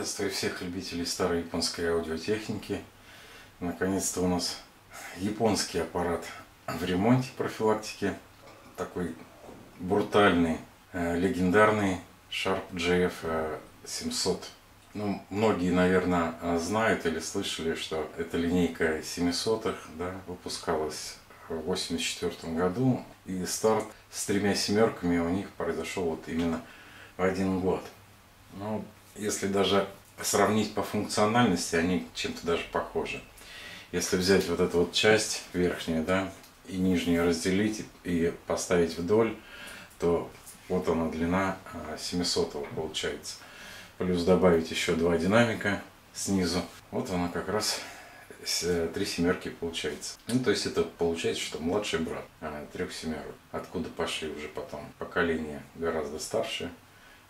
Приветствую всех любителей старой японской аудиотехники. Наконец-то у нас японский аппарат в ремонте, профилактике. Такой брутальный, легендарный Sharp GF-700. Ну, многие, наверное, знают или слышали, что эта линейка 700-х, да, выпускалась в 1984 году. И старт с тремя семерками у них произошел вот именно в один год. Ну, если даже сравнить по функциональности, они чем-то даже похожи. Если взять вот эту вот часть верхнюю, да, и нижнюю разделить и поставить вдоль, то вот она длина 700-го получается. Плюс добавить еще два динамика снизу. Вот она как раз три семерки получается. Ну, то есть это получается, что младший брат трех семерок. Откуда пошли уже потом поколения гораздо старше,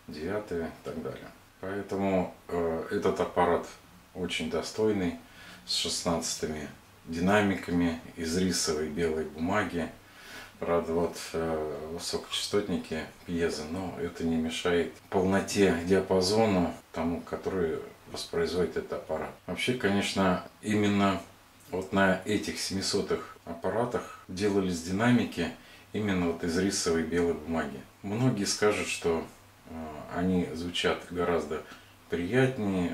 девятые и так далее. Поэтому этот аппарат очень достойный, с 16 динамиками, из рисовой белой бумаги. Правда, вот высокочастотники пьезо, но это не мешает полноте диапазона, тому, который воспроизводит этот аппарат. Вообще, конечно, именно вот на этих 700-х аппаратах делались динамики именно вот из рисовой белой бумаги. Многие скажут, что они звучат гораздо приятнее,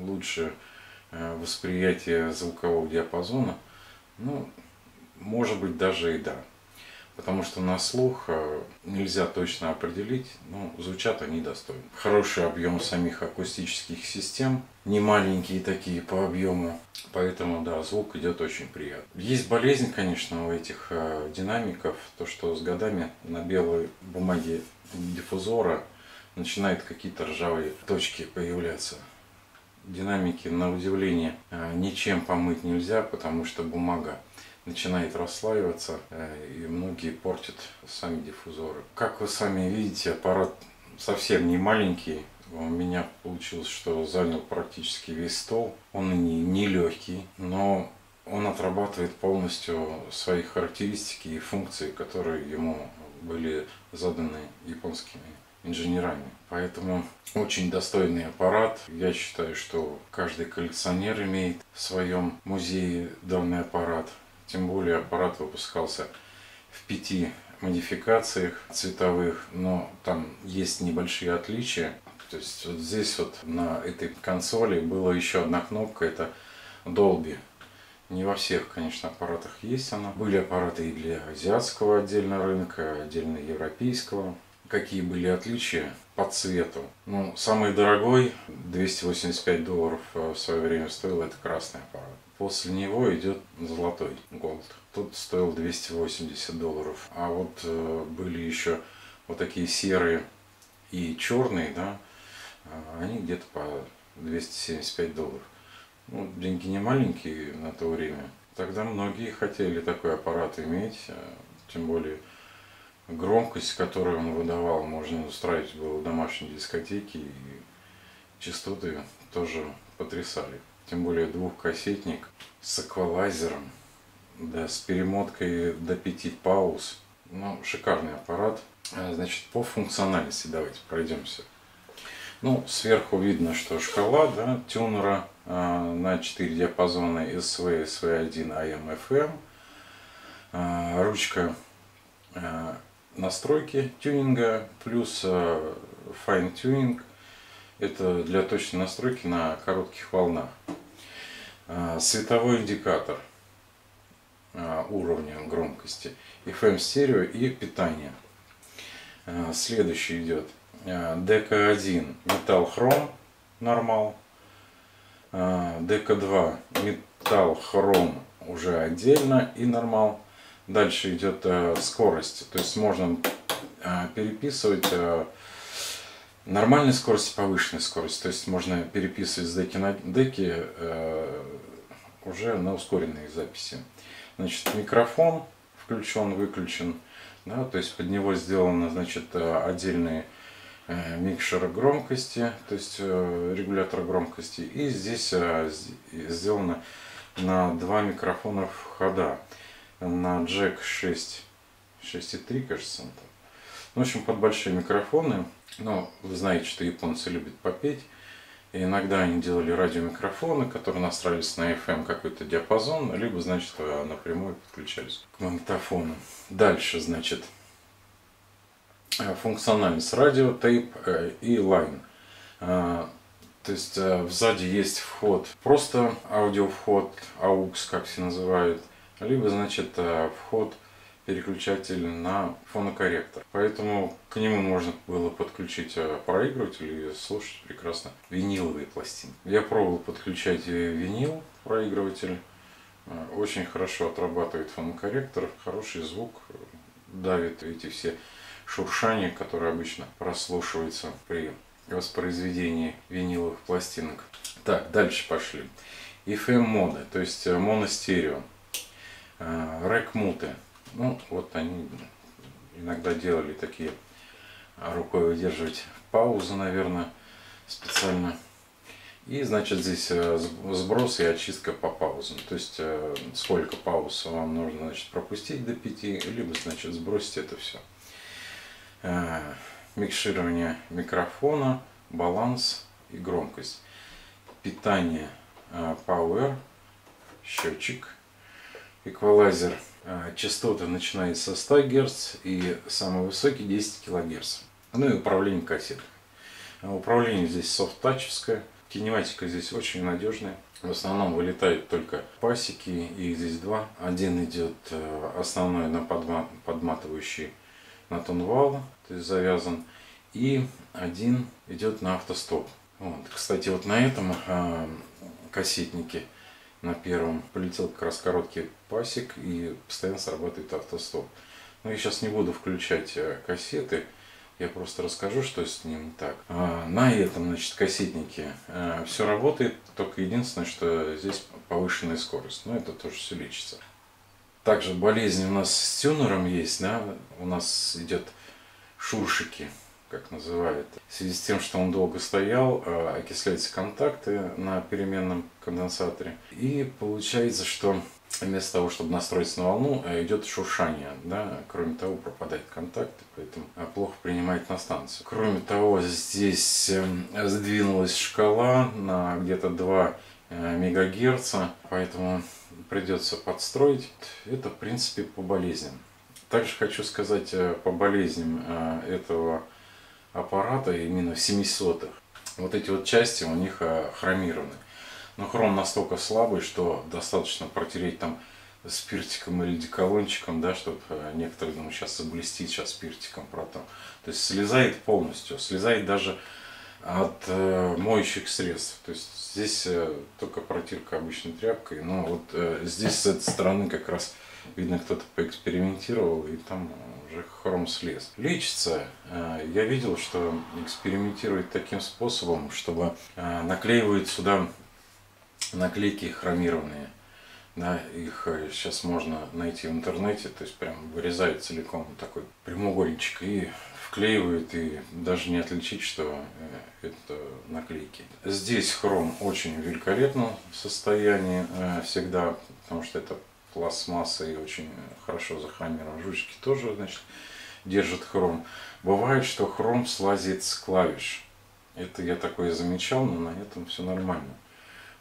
лучше восприятие звукового диапазона. Ну, может быть, даже и да. Потому что на слух нельзя точно определить, но звучат они достойно. Хороший объем самих акустических систем, не маленькие такие по объему. Поэтому, да, звук идет очень приятно. Есть болезнь, конечно, у этих динамиков, то что с годами на белой бумаге диффузора начинают какие-то ржавые точки появляться. Динамики, на удивление, ничем помыть нельзя, потому что бумага начинает расслаиваться, и многие портят сами диффузоры. Как вы сами видите, аппарат совсем не маленький. У меня получилось, что занял практически весь стол. Он не легкий, но он отрабатывает полностью свои характеристики и функции, которые ему были заданы японскими инженерами. Поэтому очень достойный аппарат. Я считаю, что каждый коллекционер имеет в своем музее данный аппарат. Тем более аппарат выпускался в 5 модификациях цветовых, но там есть небольшие отличия. То есть вот здесь вот на этой консоли была еще одна кнопка, это Dolby. Не во всех, конечно, аппаратах есть она. Были аппараты и для азиатского отдельно рынка, отдельно европейского. Какие были отличия по цвету? Ну, самый дорогой, $285 в свое время стоил, это красный аппарат. После него идет золотой, Gold. Тут стоил $280. А вот были еще вот такие серые и черные, да, они где-то по $275. Ну, деньги не маленькие на то время. Тогда многие хотели такой аппарат иметь, тем более громкость, которую он выдавал, можно устраивать было в домашней дискотеке, и частоты тоже потрясали. Тем более двухкассетник с эквалайзером, да, с перемоткой до 5 пауз. Ну, шикарный аппарат. Значит, по функциональности давайте пройдемся. Ну, сверху видно, что шкала, да, тюнера на 4 диапазона SV, SV1, AM, FM. Ручка настройки тюнинга плюс fine tuning. Это для точной настройки на коротких волнах. Световой индикатор уровня громкости, FM стерео и питание. Следующий идет DK1 металл хром нормал, DK2 металл хром уже отдельно и нормал. Дальше идет скорость, то есть можно переписывать нормальной скорости, повышенной скорости, то есть можно переписывать с деки на деки уже на ускоренные записи. Значит, микрофон включен, выключен, да, то есть под него сделаны, значит, отдельные микшеры громкости, то есть регулятор громкости, и здесь сделано на 2 микрофона входа, на джек 6,3, кажется. В общем, под большие микрофоны. Но вы знаете, что японцы любят попеть, И иногда они делали радиомикрофоны, которые настраивались на FM какой-то диапазон, либо, значит, напрямую подключались к магнитофону. Дальше, значит, функциональность радио, тейп и лайн. То есть сзади есть вход, просто аудиовход, aux, как все называют, либо, значит, вход переключатель на фонокорректор. Поэтому к нему можно было подключить проигрыватель и слушать прекрасно виниловые пластинки. Я пробовал подключать винил, проигрыватель. Очень хорошо отрабатывает фонокорректор, хороший звук, давит эти все шуршания, которые обычно прослушиваются при воспроизведении виниловых пластинок. Так, дальше пошли. FM-моды, то есть моностерео. Рэк-муты. Ну, вот они иногда делали такие, рукой выдерживать паузы, наверное, специально. И, значит, здесь сброс и очистка по паузам. То есть, сколько пауз вам нужно, значит, пропустить до 5, либо, значит, сбросить это все. Микширование микрофона, баланс и громкость. Питание, power, счетчик, эквалайзер. Частоты начинают со 100 Гц и самый высокий 10 кГц. Ну и управление кассеткой. Управление здесь софт-тачевское. Кинематика здесь очень надежная. В основном вылетают только пасеки, и их здесь два. Один идет основной на подматывающий на тон вала, то есть завязан. И один идет на автостоп. Вот. Кстати, вот на этом кассетнике на первом полетел как раз короткий пасек, и постоянно срабатывает автостоп. Но я сейчас не буду включать кассеты, я просто расскажу, что с ним не так. На этом, значит, кассетнике все работает, только единственное, что здесь повышенная скорость. Но это тоже все лечится. Также болезнь у нас с тюнером есть, да? У нас идет шуршики, как называют. В связи с тем, что он долго стоял, окисляются контакты на переменном конденсаторе. И получается, что вместо того, чтобы настроиться на волну, идет шуршание. Да? Кроме того, пропадает контакт, поэтому плохо принимает на станцию. Кроме того, здесь сдвинулась шкала на где-то 2 МГц, поэтому придется подстроить. Это, в принципе, по болезням. Также хочу сказать по болезням этого аппарата, именно в 700-х. Вот эти вот части у них хромированы. Но хром настолько слабый, что достаточно протереть там спиртиком или деколончиком, да, чтобы некоторые думают, сейчас заблестит, сейчас спиртиком протом. То есть слезает полностью, слезает даже от моющих средств. То есть здесь только протирка обычной тряпкой, но вот здесь с этой стороны как раз видно, кто-то поэкспериментировал, и там уже хром слез. Лечится. Я видел, что экспериментируют таким способом, чтобы наклеивают сюда наклейки хромированные. Да, их сейчас можно найти в интернете, то есть прям вырезают целиком такой прямоугольничек и вклеивают, и даже не отличить, что это наклейки. Здесь хром очень великолепно в состоянии всегда, потому что это пластмасса и очень хорошо захромирована. Жучки тоже, значит, держат хром. Бывает, что хром слазит с клавиш. Это я такое замечал, но на этом все нормально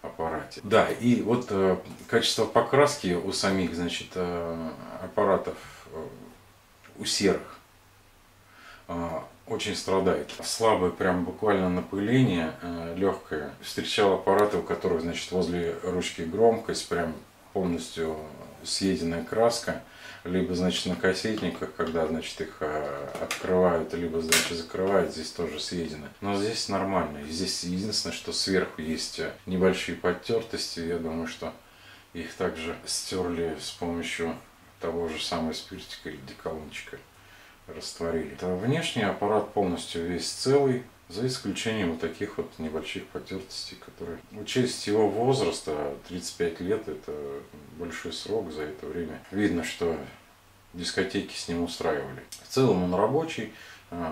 в аппарате. Да, и вот качество покраски у самих, значит, аппаратов, у серых, очень страдает. Слабое, прям буквально напыление, легкое. Встречал аппараты, у которых, значит, возле ручки громкость прям полностью съеденная краска, либо, значит, на кассетниках, когда, значит, их открывают, либо, значит, закрывают, здесь тоже съедено. Но здесь нормально. Здесь единственное, что сверху есть небольшие подтертости. Я думаю, что их также стерли с помощью того же самого спиртика или деколончика, растворили. Внешний аппарат полностью весь целый, за исключением вот таких вот небольших потертостей, которые, учесть его возраста, 35 лет, это большой срок. За это время видно, что дискотеки с ним устраивали. В целом он рабочий,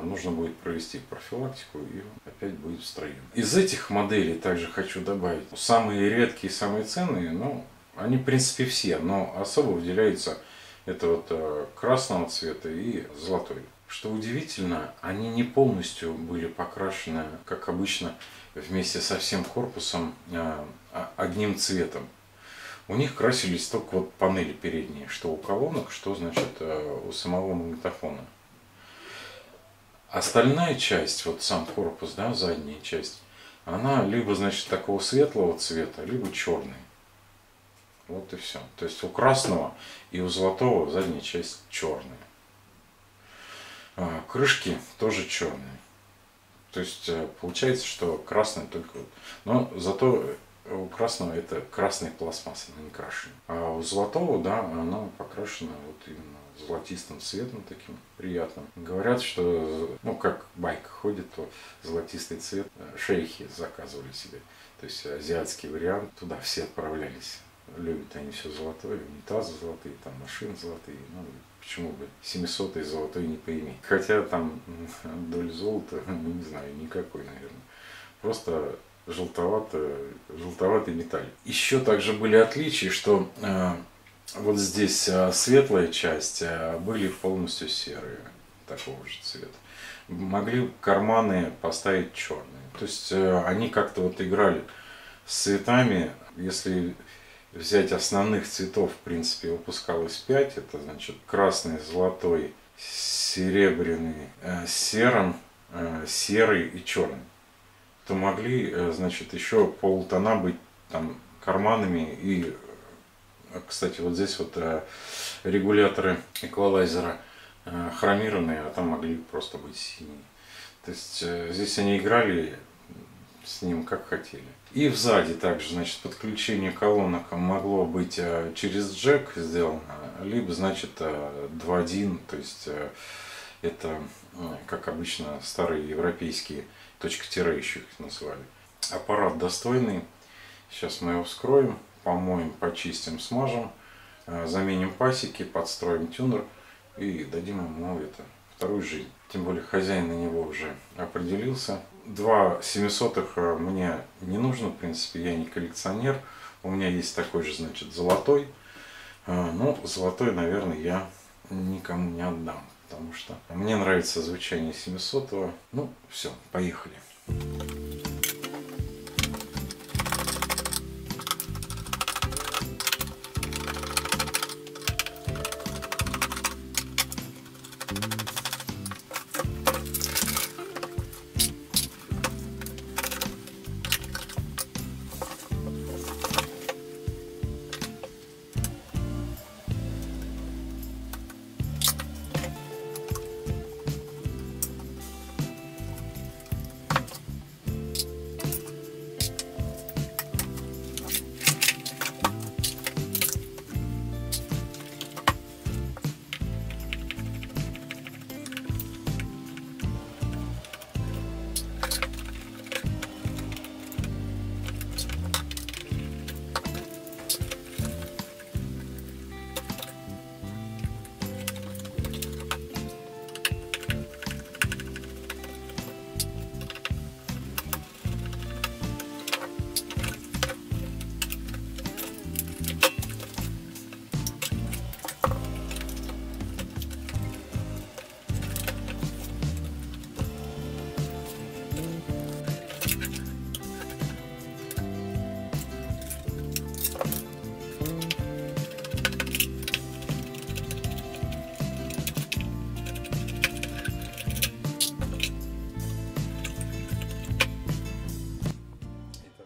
нужно будет провести профилактику, и опять будет в строю. Из этих моделей также хочу добавить самые редкие, самые ценные, ну, они, в принципе, все, но особо выделяются это вот красного цвета и золотой. Что удивительно, они не полностью были покрашены, как обычно, вместе со всем корпусом одним цветом. У них красились только вот панели передние, что у колонок, что, значит, у самого магнитофона. Остальная часть, вот сам корпус, да, задняя часть, она либо, значит, такого светлого цвета, либо черный. Вот и все. То есть у красного и у золотого задняя часть черная. Крышки тоже черные. То есть получается, что красный только... Но зато у красного это красная пластмасса, она не крашена. А у золотого, да, она покрашена вот именно золотистым цветом, таким приятным. Говорят, что, ну, как байка ходит, то золотистый цвет шейхи заказывали себе. То есть азиатский вариант, туда все отправлялись. Любят они все золотое, унитазы золотые, там машины золотые, ну почему бы 700-й золотой не поиметь. Хотя там доля золота, ну не знаю, никакой, наверное. Просто желтоватый металл. Еще также были отличия, что вот здесь светлая часть были полностью серые, такого же цвета. Могли карманы поставить черные. То есть они как-то вот играли с цветами, если... Взять основных цветов, в принципе, выпускалось 5. Это, значит, красный, золотой, серебряный, серым, серый и черный. То могли, значит, еще полтона быть там карманами. И, кстати, вот здесь вот регуляторы эквалайзера хромированные, а там могли просто быть синие. То есть здесь они играли с ним как хотели. И сзади также, значит, подключение колонок могло быть через джек сделано, либо, значит, 2.1, то есть это, как обычно, старые европейские точка-тире еще их назвали. Аппарат достойный, сейчас мы его вскроем, помоем, почистим, смажем, заменим пасеки, подстроим тюнер и дадим ему это вторую жизнь. Тем более хозяин на него уже определился. 2 700-х мне не нужно, в принципе, я не коллекционер. У меня есть такой же, значит, золотой. Но золотой, наверное, я никому не отдам, потому что мне нравится звучание 700-го. Ну, все, поехали.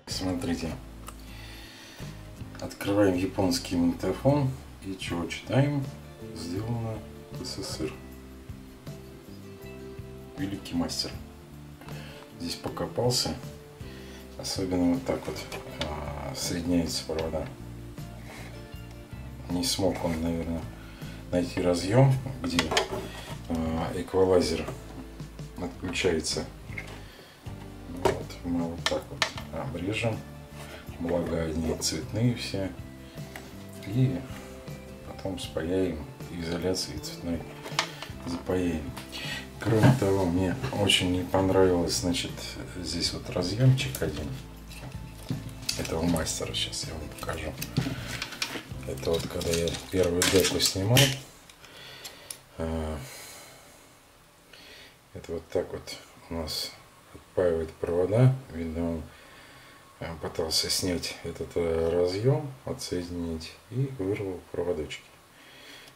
Смотрите, открываем японский магнитофон и чего читаем? Сделано в СССР. Великий мастер. Здесь покопался, особенно вот так вот соединяются провода. Не смог он, наверное, найти разъем, где эквалайзер отключается. Мы вот так вот обрежем, благо они цветные все, и потом спаяем изоляцией цветной, запаяем. Кроме того, мне очень не понравилось, значит, здесь вот разъемчик один этого мастера, сейчас я вам покажу. Это вот когда я первую деку снимал, Это вот так вот у нас отпаивает провода. Видно, он пытался снять этот разъем, отсоединить, и вырвал проводочки.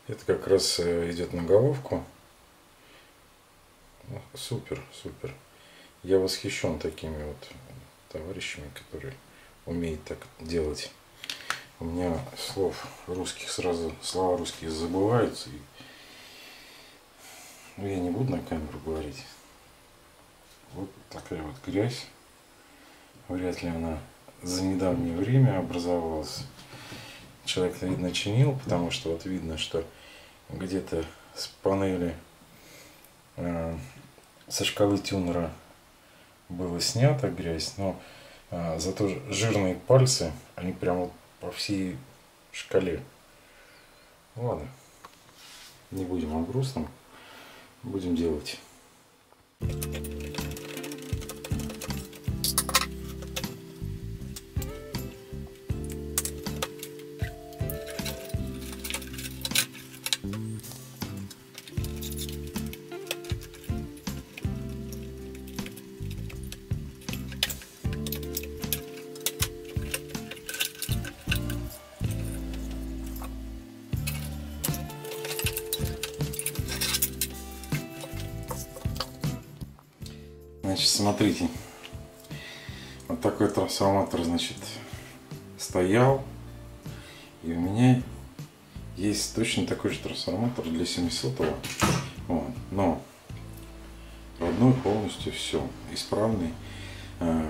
Это как раз идет на головку. Супер, супер. Я восхищен такими вот товарищами, которые умеют так делать. У меня слов русских сразу, слова русские забываются. Но я не буду на камеру говорить. Вот такая вот грязь. Вряд ли она за недавнее время образовалась. Человек, видно, чинил, потому что вот видно, что где-то с панели со шкалы тюнера было снята грязь, но зато жирные пальцы, они прямо по всей шкале. Ладно, не будем о грустном, будем делать. Значит, смотрите, вот такой трансформатор, значит, стоял, и у меня есть точно такой же трансформатор для 700-го, вот, но родной полностью, все, исправный.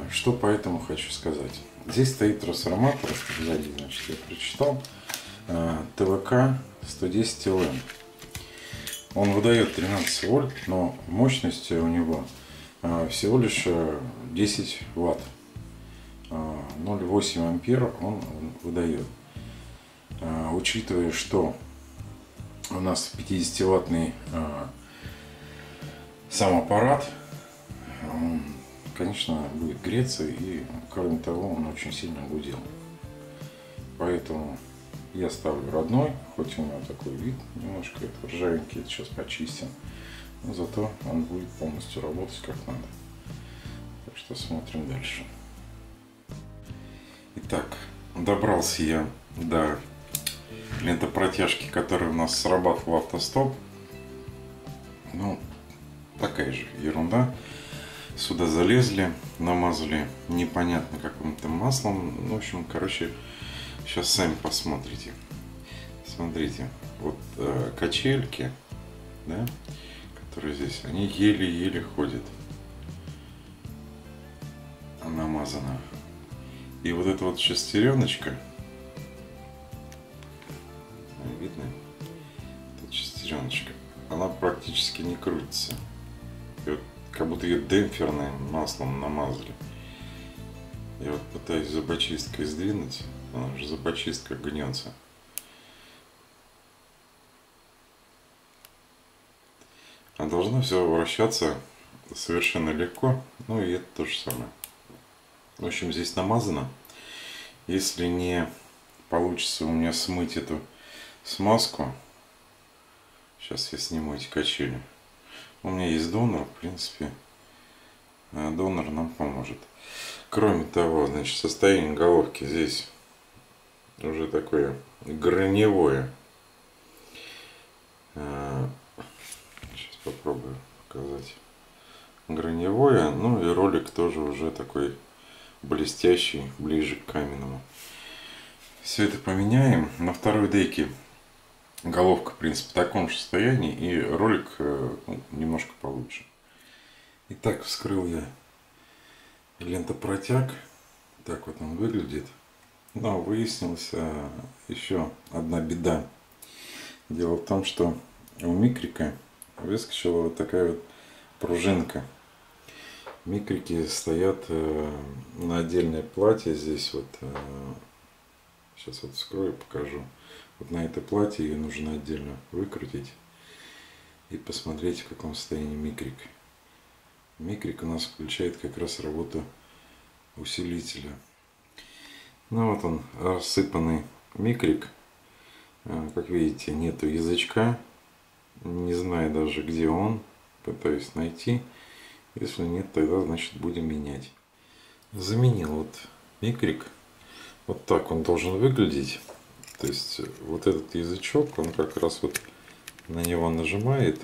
Что поэтому хочу сказать. Здесь стоит трансформатор, сзади, значит, я прочитал, ТВК-110ОМ. Он выдает 13 вольт, но мощность у него всего лишь 10 ватт, 0,8 ампер он выдает. Учитывая, что у нас 50-ваттный сам аппарат, он, конечно, будет греться, и кроме того, он очень сильно гудел. Поэтому я ставлю родной, хоть у него такой вид немножко ржавенький, сейчас почистим. Но зато он будет полностью работать как надо. Так что смотрим дальше. Итак, добрался я до лентопротяжки, которая у нас срабатывала автостоп. Ну, такая же ерунда. Сюда залезли, намазали непонятно каким-то маслом. В общем, короче, сейчас сами посмотрите. Смотрите, вот качельки, да? Которые здесь, они еле-еле ходят, намазано. И вот эта вот шестереночка, видно, эта шестереночка, она практически не крутится. И вот, как будто ее демпферным маслом намазали. Я вот пытаюсь зубочисткой сдвинуть, она же зубочистка гнется. Должно все вращаться совершенно легко, ну и это то же самое. В общем, здесь намазано. Если не получится у меня смыть эту смазку, сейчас я сниму эти качели. У меня есть донор, в принципе, донор нам поможет. Кроме того, значит, состояние головки здесь уже такое граневое. Попробую показать. Граневое, ну и ролик тоже уже такой блестящий, ближе к каменному. Все это поменяем. На второй дейке головка, в принципе, в таком же состоянии, и ролик, ну, немножко получше. Итак, вскрыл я лентопротяг. Так вот он выглядит. Но выяснилась еще одна беда. Дело в том, что у микрика выскочила вот такая вот пружинка. Микрики стоят на отдельной плате. Здесь вот, сейчас вот вскрою, покажу. Вот на этой плате ее нужно отдельно выкрутить. И посмотреть, в каком состоянии микрик. Микрик у нас включает как раз работу усилителя. Ну вот он, рассыпанный микрик. Как видите, нету язычка. Не знаю даже, где он, пытаюсь найти. Если нет, тогда значит будем менять. Заменил вот микрик. Вот так он должен выглядеть. То есть вот этот язычок, он как раз вот на него нажимает.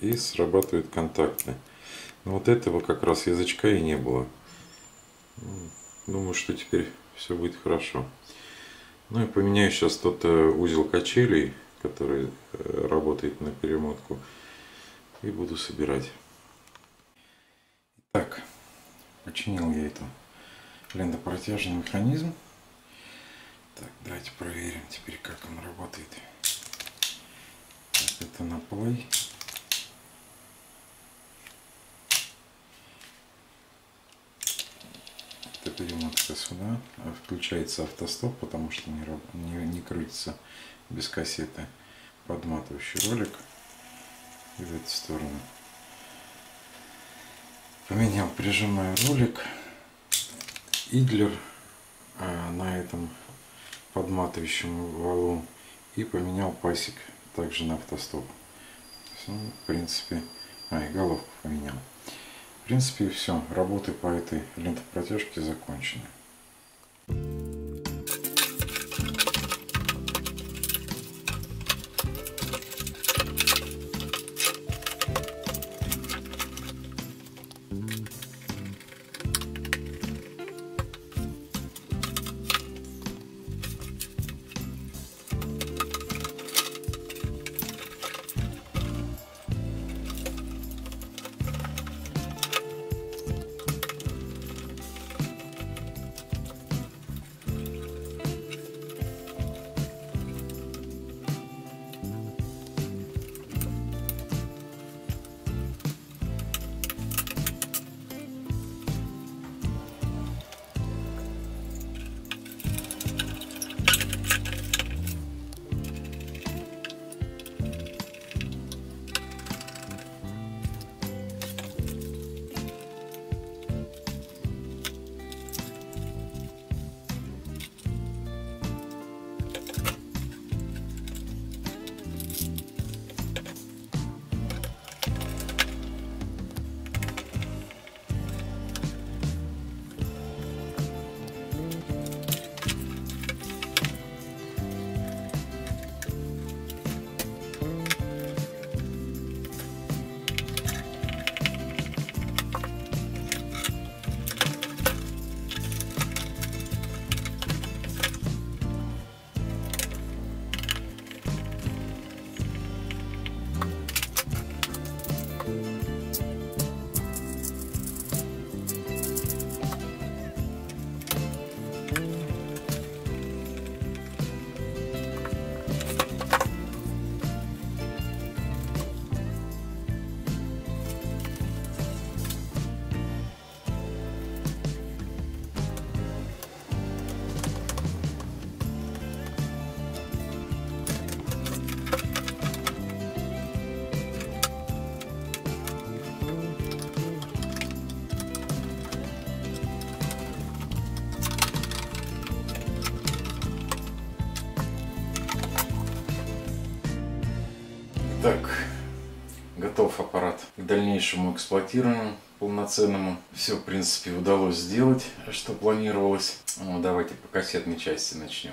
И срабатывают контакты. Но вот этого как раз язычка и не было. Думаю, что теперь все будет хорошо. Ну и поменяю сейчас тот узел качелей, который работает на перемотку. И буду собирать. Итак, починил я эту лентопротяжный механизм. Так, давайте проверим теперь, как он работает. Так, это на play. Перемотка сюда, включается автостоп, потому что не крутится без кассеты подматывающий ролик, и в эту сторону поменял, прижимаю ролик, идлер на этом подматывающем валу, и поменял пасик также на автостоп. Все, в принципе, и головку поменял. В принципе, все. Работы по этой лентопротяжке закончены. Так, готов аппарат к дальнейшему эксплуатированию полноценному. Все, в принципе, удалось сделать, что планировалось. Ну, давайте по кассетной части начнем.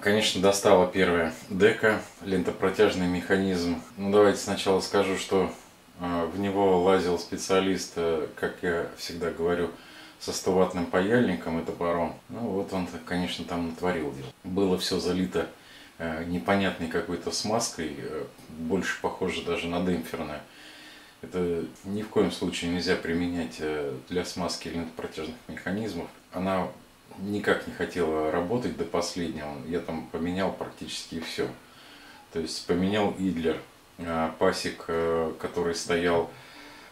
Конечно, достала первая дека, лентопротяжный механизм. Ну, давайте сначала скажу, что в него лазил специалист, как я всегда говорю, со 100-ваттным паяльником и топором. Ну, вот он, конечно, там натворил дело. Было все залито непонятной какой-то смазкой, больше похоже даже на демпферное. Это ни в коем случае нельзя применять для смазки лентопротяжных механизмов. Она никак не хотела работать до последнего. Я там поменял практически все. То есть поменял идлер, пасик, который стоял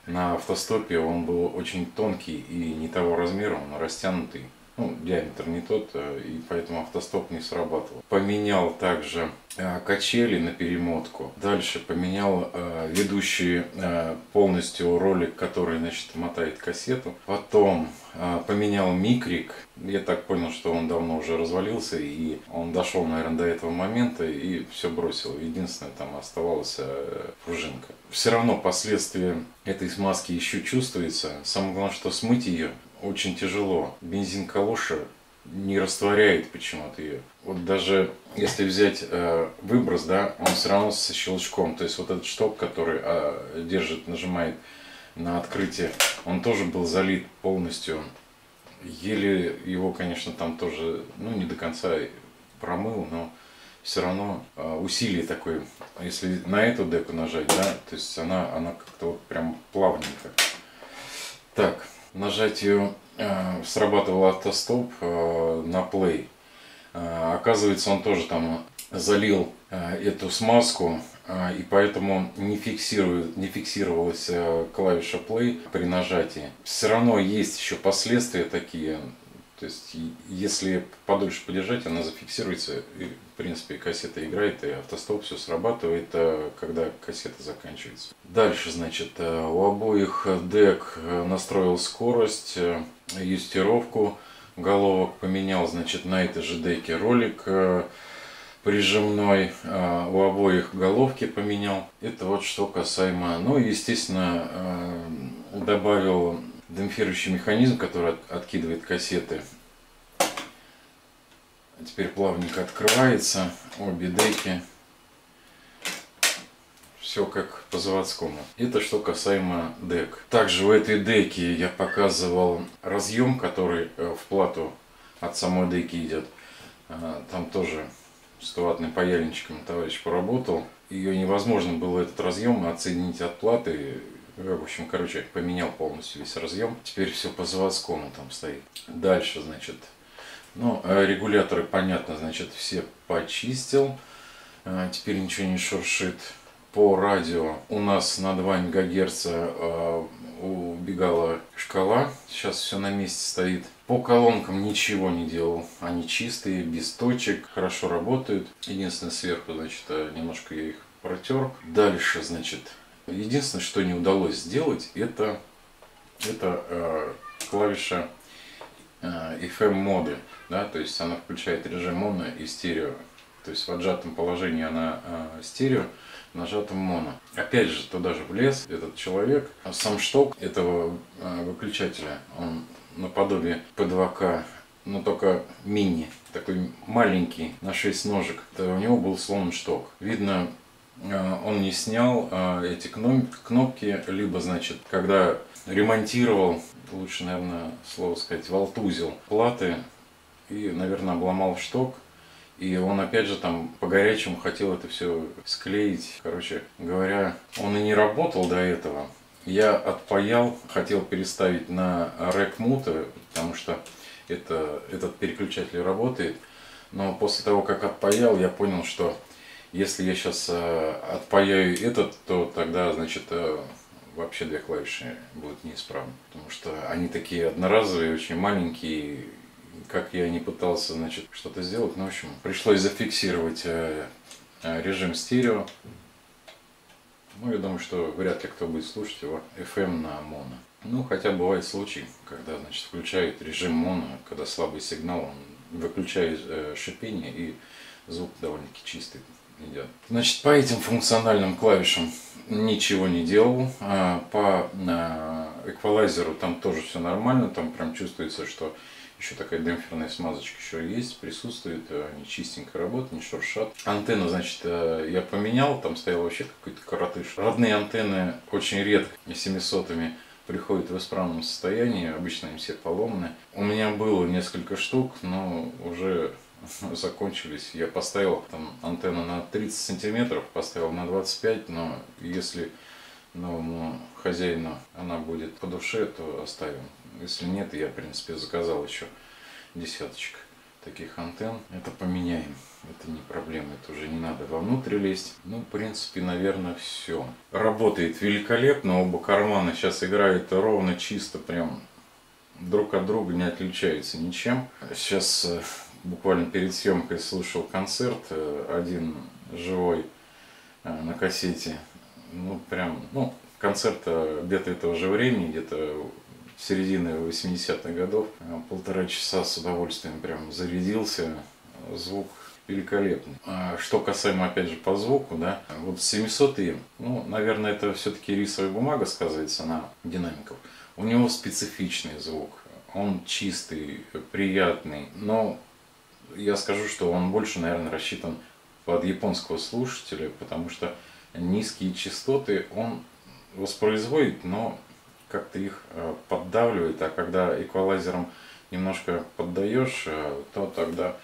на автостопе, он был очень тонкий и не того размера, он растянутый. Ну, диаметр не тот, и поэтому автостоп не срабатывал. Поменял также качели на перемотку. Дальше поменял ведущий полностью ролик, который, значит, мотает кассету. Потом поменял микрик. Я так понял, что он давно уже развалился, и он дошел, наверное, до этого момента и все бросил. Единственное, там оставалась пружинка. Все равно последствия этой смазки еще чувствуется. Самое главное, что смыть ее очень тяжело. Бензин калоша не растворяет почему-то ее. Вот даже если взять выброс, да, он все равно со щелчком. То есть вот этот штоп, который держит, нажимает на открытие, он тоже был залит полностью. Еле его, конечно, там тоже, ну, не до конца промыл, но все равно усилие такое. Если на эту деку нажать, да, то есть она как-то вот прям плавненько. Так. Нажатию срабатывал автостоп на плей. Оказывается, он тоже там залил эту смазку, и поэтому не фиксировалась клавиша плей при нажатии. Все равно есть еще последствия такие. То есть, если подольше подержать, она зафиксируется. И, в принципе, кассета играет, и автостоп все срабатывает, когда кассета заканчивается. Дальше, значит, у обоих дек настроил скорость, юстировку головок. Поменял, значит, на этой же деке ролик прижимной. У обоих головки поменял. Это вот что касаемо. Ну и, естественно, добавил демпфирующий механизм, который откидывает кассеты. Теперь плавненько открывается обе деки. Все как по заводскому. Это что касаемо дек. Также в этой деке я показывал разъем, который в плату от самой деки идет. Там тоже 100-ваттным паяльничком товарищ поработал. Ее невозможно было, этот разъем, отсоединить от платы. В общем, короче, поменял полностью весь разъем. Теперь все по заводскому там стоит. Дальше, значит, ну, регуляторы, понятно, значит, все почистил. Теперь ничего не шуршит. По радио у нас на 2 МГц убегала шкала. Сейчас все на месте стоит. По колонкам ничего не делал. Они чистые, без точек, хорошо работают. Единственное, сверху, значит, немножко я их протер. Дальше, значит, единственное, что не удалось сделать, это клавиша FM-моды. Да? То есть она включает режим моно и стерео. То есть в отжатом положении она стерео, в нажатом моно. Опять же, туда же влез этот человек. А сам шток этого выключателя, он наподобие ПДВК, но только мини. Такой маленький, на 6 ножек. Это у него был сломан шток. Видно, он не снял эти кнопки, либо, значит, когда ремонтировал, лучше, наверное, слово сказать, валтузил платы и, наверное, обломал шток. И он, опять же, там по-горячему хотел это все склеить. Короче говоря, он и не работал до этого. Я отпаял, хотел переставить на рэк-мута, потому что этот переключатель работает. Но после того, как отпаял, я понял, что если я сейчас отпаяю этот, то тогда, значит, вообще две клавиши будут неисправны. Потому что они такие одноразовые, очень маленькие. Как я не пытался, значит, что-то сделать, но, в общем, пришлось зафиксировать режим стерео. Ну, я думаю, что вряд ли кто будет слушать его FM на моно. Ну, хотя бывают случаи, когда, значит, включают режим моно, когда слабый сигнал, он выключает шипение, и звук довольно-таки чистый. Значит, по этим функциональным клавишам ничего не делал. По эквалайзеру там тоже все нормально. Там прям чувствуется, что еще такая демпферная смазочка еще есть, присутствует. Они чистенько работают, не шуршат. Антенну, значит, я поменял. Там стоял вообще какой-то коротыш. Родные антенны очень редко 700-ми приходят в исправном состоянии. Обычно им все поломаны. У меня было несколько штук, но уже закончились. Я поставил там антенну на 30 сантиметров, поставил на 25, но если новому хозяину она будет по душе, то оставим. Если нет, я, в принципе, заказал еще десяточек таких антенн. Это поменяем. Это не проблема, это уже не надо вовнутрь лезть. Ну, в принципе, наверное, все. Работает великолепно. Оба кармана сейчас играют ровно, чисто, прям друг от друга не отличаются ничем. Сейчас буквально перед съемкой слушал концерт, один живой на кассете. Ну, прям, ну, концерт где-то этого же времени, где-то середины 80-х годов. Полтора часа с удовольствием прям зарядился. Звук великолепный. Что касаемо, опять же, по звуку, да, вот 700-м, ну, наверное, это все-таки рисовая бумага сказывается на динамиках. У него специфичный звук, он чистый, приятный, но я скажу, что он больше, наверное, рассчитан под японского слушателя, потому что низкие частоты он воспроизводит, но как-то их поддавливает, а когда эквалайзером немножко поддаешь, то тогда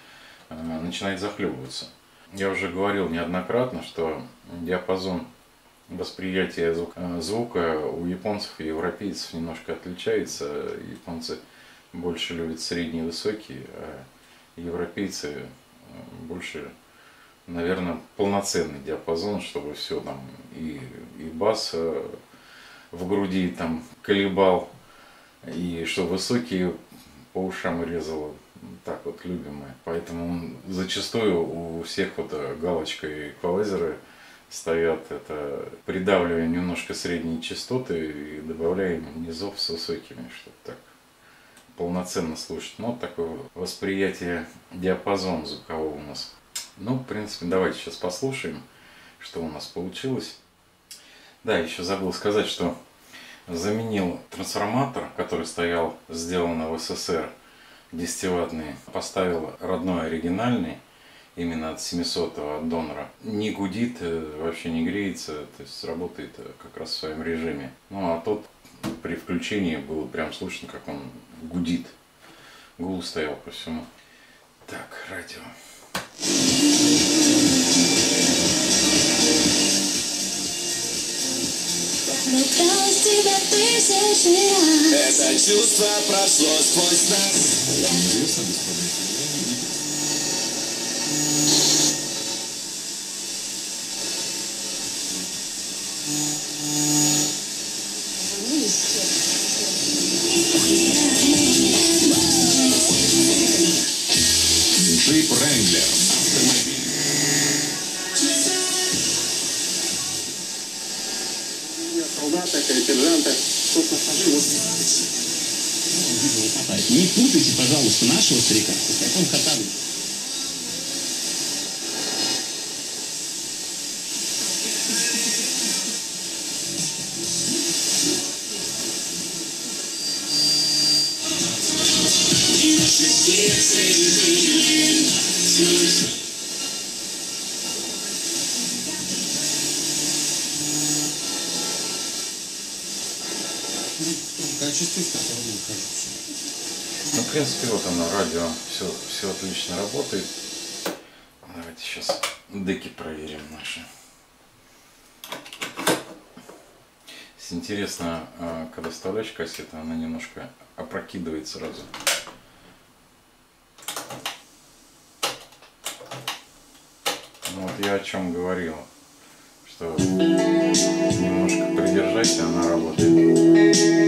начинает захлебываться. Я уже говорил неоднократно, что диапазон восприятия звука у японцев и европейцев немножко отличается. Японцы больше любят средние и высокие, а европейцы больше, наверное, полноценный диапазон, чтобы все там и бас в груди там колебал, и что высокие по ушам резало. Так вот, любимые. Поэтому зачастую у всех вот галочка и эквалайзеры стоят. Это придавливая немножко средние частоты и добавляя низов с высокими, чтобы так полноценно слушать. Но такое восприятие диапазона звукового у нас. Ну, в принципе, давайте сейчас послушаем, что у нас получилось. Да, еще забыл сказать, что заменил трансформатор, который стоял, сделан в СССР, 10-ваттный, поставил родной, оригинальный, именно от 700-го, от донора. Не гудит, вообще не греется, то есть работает как раз в своем режиме. Ну а тот при включении было прям слышно, как он гудит. Гул стоял по всему. Так, радио. Это чувство прошло сквозь нас. Джип Рэнглер. Автомобиль. Солдаты, сержанты. Не путайте, пожалуйста, нашего старика. Как он хатан. Ну, в принципе, вот оно, радио, все отлично работает. Давайте сейчас деки проверим наши. Интересно, когда вставляешь кассету, она немножко опрокидывает сразу. Ну, вот я о чем говорил, что немножко придержать, и она работает.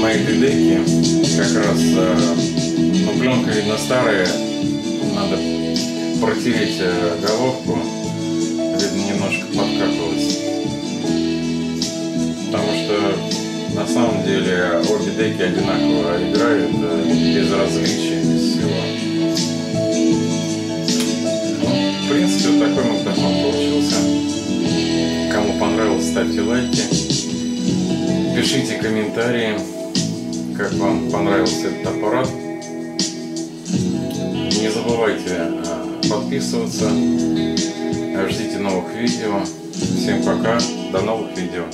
На этой деке как раз, ну, пленка, видно, старая, надо протереть головку, видно, немножко подкапывалась, потому что на самом деле обе деки одинаково играют, без различий, без всего. Ну, в принципе, вот такой магнитофон получился. Кому понравилось, ставьте лайки. Пишите комментарии, как вам понравился этот аппарат. Не забывайте подписываться, ждите новых видео. Всем пока, до новых видео.